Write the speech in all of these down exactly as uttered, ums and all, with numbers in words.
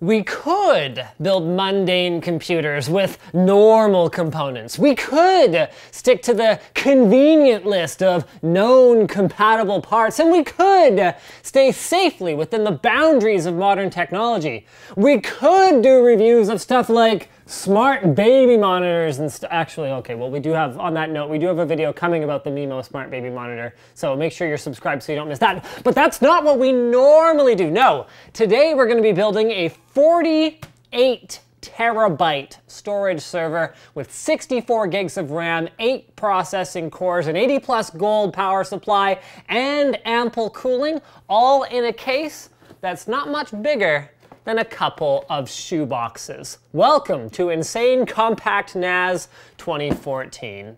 We could build mundane computers with normal components. We could stick to the convenient list of known compatible parts, and we could stay safely within the boundaries of modern technology. We could do reviews of stuff like smart baby monitors and stuff. Actually, okay, well, we do have, on that note, we do have a video coming about the Nemo smart baby monitor, so make sure you're subscribed so you don't miss that. But that's not what we normally do. No, today we're gonna be building a forty-eight terabyte storage server with sixty-four gigs of RAM, eight processing cores, an eighty plus gold power supply, and ample cooling, all in a case that's not much bigger than a couple of shoe boxes. Welcome to Insane Compact N A S twenty fourteen.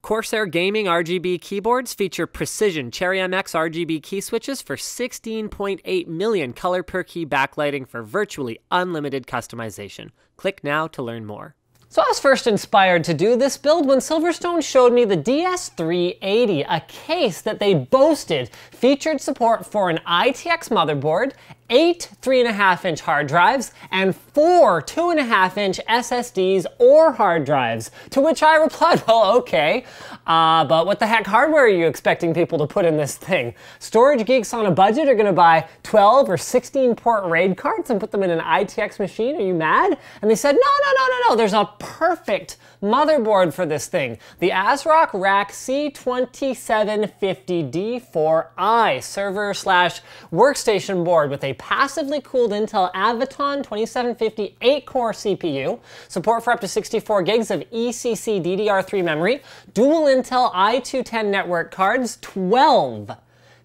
Corsair Gaming R G B keyboards feature precision Cherry M X R G B key switches for sixteen point eight million color per key backlighting for virtually unlimited customization. Click now to learn more. So I was first inspired to do this build when Silverstone showed me the D S three eighty, a case that they boasted featured support for an I T X motherboard, eight three and a half inch hard drives, and four two and a half inch S S Ds or hard drives, to which I replied, well, okay, uh, but what the heck hardware are you expecting people to put in this thing? Storage geeks on a budget are gonna buy twelve or sixteen port RAID cards and put them in an I T X machine, are you mad? And they said, no, no, no, no, no, there's a perfect motherboard for this thing. The ASRock Rack C twenty-seven fifty D four i server slash workstation board with a passively cooled Intel Avoton twenty-seven fifty eight core C P U, support for up to sixty-four gigs of E C C D D R three memory, dual Intel i two ten network cards, twelve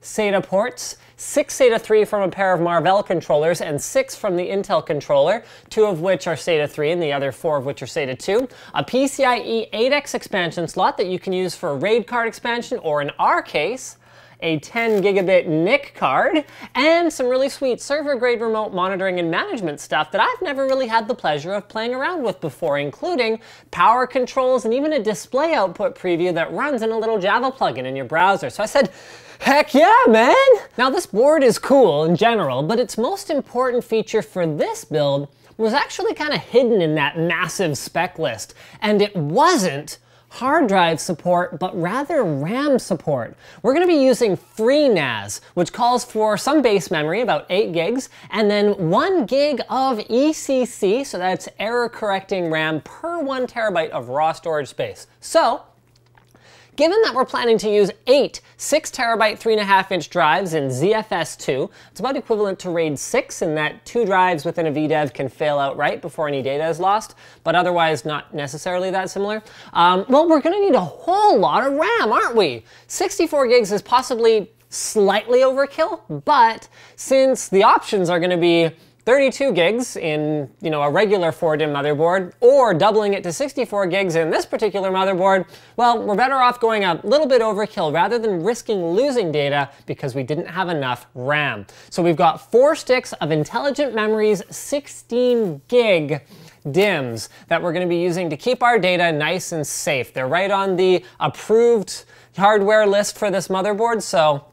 SATA ports, six SATA three from a pair of Marvell controllers, and six from the Intel controller, two of which are SATA three and the other four of which are SATA two. A PCIe eight X expansion slot that you can use for a RAID card expansion, or in our case, a ten gigabit N I C card, and some really sweet server-grade remote monitoring and management stuff that I've never really had the pleasure of playing around with before, including power controls and even a display output preview that runs in a little Java plugin in your browser. So I said, heck yeah, man! Now this board is cool in general, but its most important feature for this build was actually kind of hidden in that massive spec list, and it wasn't hard drive support, but rather RAM support. We're gonna be using FreeNAS, which calls for some base memory, about eight gigs, and then one gig of E C C, so that's error correcting RAM per one terabyte of raw storage space. So, given that we're planning to use eight six terabyte, three and a half inch drives in Z F S two, it's about equivalent to RAID six in that two drives within a V DEV can fail outright before any data is lost, but otherwise not necessarily that similar. Um, well, we're gonna need a whole lot of RAM, aren't we? sixty-four gigs is possibly slightly overkill, but since the options are gonna be thirty-two gigs in, you know, a regular four DIMM motherboard, or doubling it to sixty-four gigs in this particular motherboard, well, we're better off going a little bit overkill rather than risking losing data because we didn't have enough RAM. So we've got four sticks of Intelligent Memory's sixteen gig DIMMs that we're gonna be using to keep our data nice and safe. They're right on the approved hardware list for this motherboard, so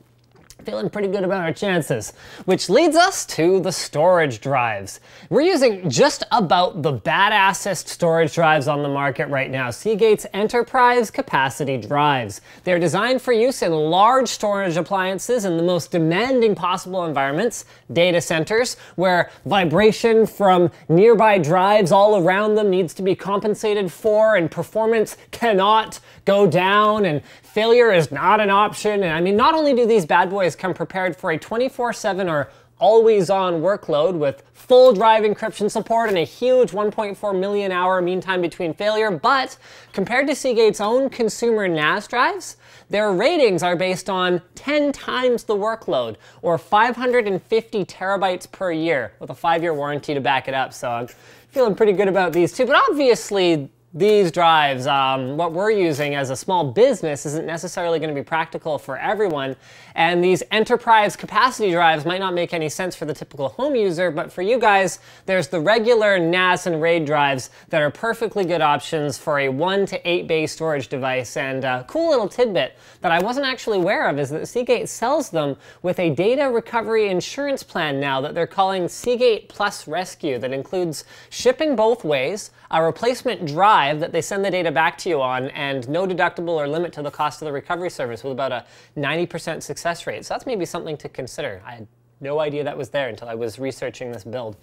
feeling pretty good about our chances. Which leads us to the storage drives. We're using just about the badassest storage drives on the market right now, Seagate's Enterprise Capacity drives. They're designed for use in large storage appliances in the most demanding possible environments, data centers, where vibration from nearby drives all around them needs to be compensated for, and performance cannot go down, and failure is not an option. And I mean, not only do these bad boys come prepared for a twenty-four seven or always-on workload with full drive encryption support and a huge one point four million hour mean time between failure, but compared to Seagate's own consumer N A S drives, their ratings are based on ten times the workload, or five hundred fifty terabytes per year, with a five year warranty to back it up. So I'm feeling pretty good about these two, but obviously these drives. Um, what we're using as a small business isn't necessarily going to be practical for everyone, and these enterprise capacity drives might not make any sense for the typical home user, but for you guys, there's the regular N A S and RAID drives that are perfectly good options for a one to eight bay storage device. And a cool little tidbit that I wasn't actually aware of is that Seagate sells them with a data recovery insurance plan now that they're calling Seagate Plus Rescue, that includes shipping both ways, a replacement drive that they send the data back to you on, and no deductible or limit to the cost of the recovery service, with about a ninety percent success rate. So that's maybe something to consider. I had no idea that was there until I was researching this build.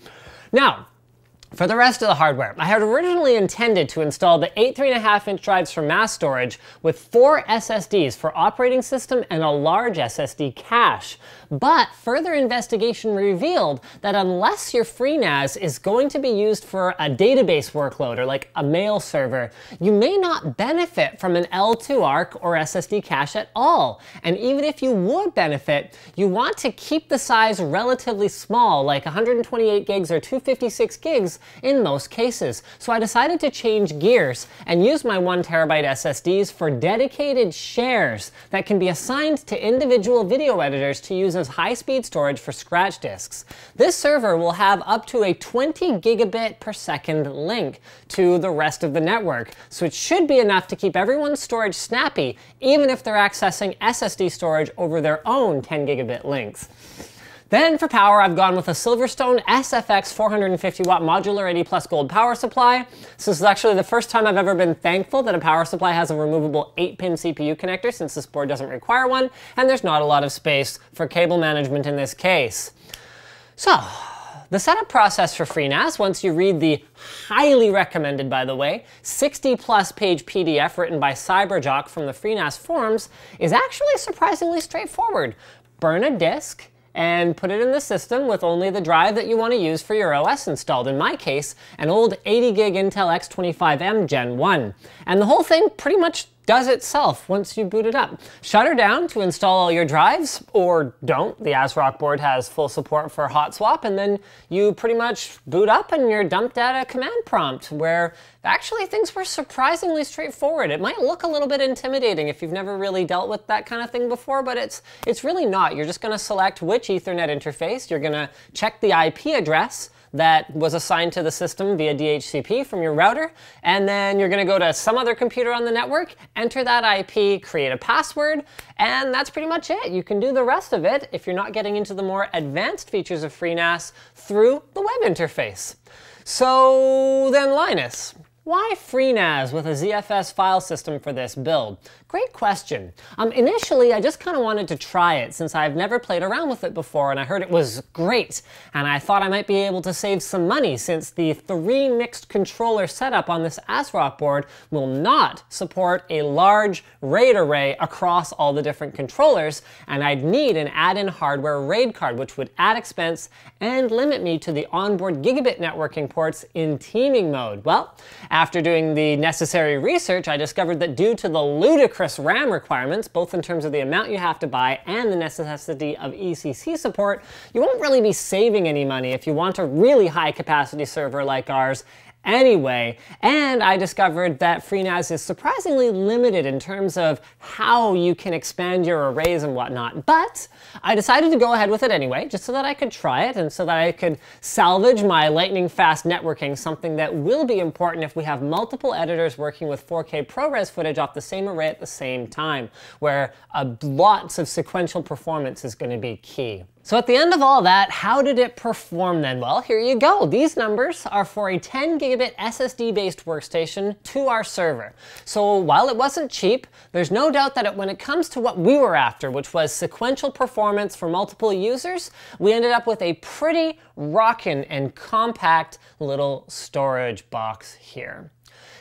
Now, for the rest of the hardware, I had originally intended to install the eight three and a half inch drives for mass storage with four S S Ds for operating system and a large S S D cache. But further investigation revealed that unless your FreeNAS is going to be used for a database workload or like a mail server, you may not benefit from an L two ARC or S S D cache at all. And even if you would benefit, you want to keep the size relatively small, like one hundred twenty-eight gigs or two hundred fifty-six gigs in most cases. So I decided to change gears and use my one terabyte S S Ds for dedicated shares that can be assigned to individual video editors to use as high-speed storage for scratch disks. This server will have up to a twenty gigabit per second link to the rest of the network, so it should be enough to keep everyone's storage snappy, even if they're accessing S S D storage over their own ten gigabit links. Then for power, I've gone with a Silverstone S F X four hundred fifty watt modular eighty plus gold power supply. So this is actually the first time I've ever been thankful that a power supply has a removable eight pin C P U connector, since this board doesn't require one, and there's not a lot of space for cable management in this case. So, the setup process for FreeNAS, once you read the highly recommended, by the way, sixty plus page P D F written by Cyberjock from the FreeNAS forums, is actually surprisingly straightforward. Burn a disk and put it in the system with only the drive that you want to use for your O S installed. In my case, an old eighty gig Intel X twenty-five M Gen one. And the whole thing pretty much does itself once you boot it up. Shut her down to install all your drives, or don't. The ASRock board has full support for hot swap, and then you pretty much boot up and you're dumped at a command prompt, where actually things were surprisingly straightforward. It might look a little bit intimidating if you've never really dealt with that kind of thing before, but it's, it's really not. You're just gonna select which Ethernet interface, you're gonna check the I P address that was assigned to the system via D H C P from your router, and then you're gonna go to some other computer on the network, enter that I P, create a password, and that's pretty much it. You can do the rest of it, if you're not getting into the more advanced features of FreeNAS, through the web interface. So then, Linus, why FreeNAS with a Z F S file system for this build? Great question. Um, initially, I just kind of wanted to try it, since I've never played around with it before and I heard it was great, and I thought I might be able to save some money, since the three mixed controller setup on this ASRock board will not support a large RAID array across all the different controllers, and I'd need an add-in hardware RAID card, which would add expense and limit me to the onboard gigabit networking ports in teaming mode. Well, after doing the necessary research, I discovered that due to the ludicrous RAM requirements, both in terms of the amount you have to buy and the necessity of E C C support, you won't really be saving any money if you want a really high capacity server like ours anyway. And I discovered that FreeNAS is surprisingly limited in terms of how you can expand your arrays and whatnot, but I decided to go ahead with it anyway, just so that I could try it and so that I could salvage my lightning fast networking, something that will be important if we have multiple editors working with four K ProRes footage off the same array at the same time, where uh, lots of sequential performance is going to be key. So at the end of all that, how did it perform then? Well, here you go. These numbers are for a ten gigabit S S D-based workstation to our server. So while it wasn't cheap, there's no doubt that it, when it comes to what we were after, which was sequential performance for multiple users, we ended up with a pretty rockin' and compact little storage box here.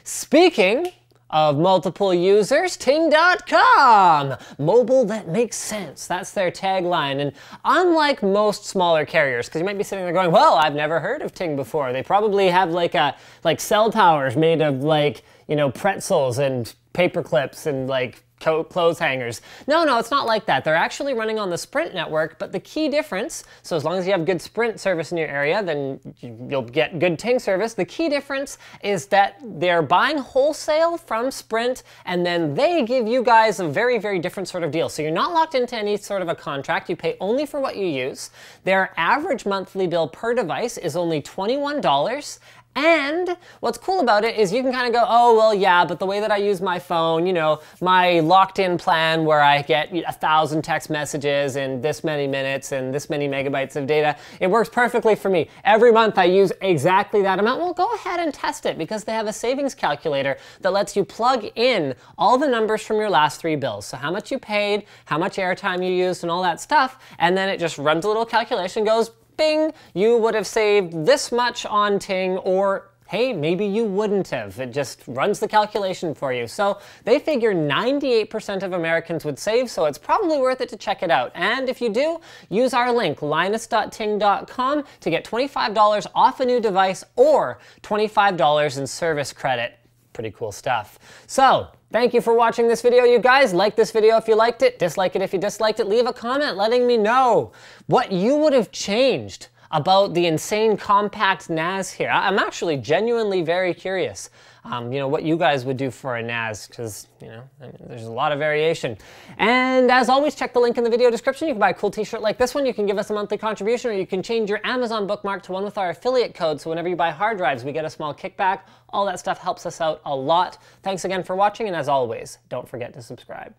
Speaking of multiple users, Ting dot com! Mobile that makes sense. That's their tagline. And unlike most smaller carriers, because you might be sitting there going, well, I've never heard of Ting before. They probably have like a like cell towers made of like, you know, pretzels and paper clips and like clothes hangers. No, no, it's not like that. They're actually running on the Sprint network, but the key difference, so as long as you have good Sprint service in your area, then you'll get good Ting service. The key difference is that they're buying wholesale from Sprint, and then they give you guys a very, very different sort of deal. So you're not locked into any sort of a contract. You pay only for what you use. Their average monthly bill per device is only twenty-one dollars. And what's cool about it is you can kind of go, oh, well, yeah, but the way that I use my phone, you know, my locked-in plan where I get a thousand text messages in this many minutes and this many megabytes of data, it works perfectly for me. Every month I use exactly that amount. Well, go ahead and test it, because they have a savings calculator that lets you plug in all the numbers from your last three bills. So how much you paid, how much airtime you used, and all that stuff, and then it just runs a little calculation, goes, bing, you would have saved this much on Ting, or hey, maybe you wouldn't have. It just runs the calculation for you. So they figure ninety-eight percent of Americans would save, so it's probably worth it to check it out. And if you do, use our link, linus dot ting dot com, to get twenty-five dollars off a new device or twenty-five dollars in service credit. Pretty cool stuff. So, thank you for watching this video, you guys. Like this video if you liked it, dislike it if you disliked it, leave a comment letting me know what you would have changed about the Insane Compact N A S here. I'm actually genuinely very curious, um, you know, what you guys would do for a N A S, because, you know, I mean, there's a lot of variation. And as always, check the link in the video description. You can buy a cool t-shirt like this one, you can give us a monthly contribution, or you can change your Amazon bookmark to one with our affiliate code, so whenever you buy hard drives, we get a small kickback. All that stuff helps us out a lot. Thanks again for watching, and as always, don't forget to subscribe.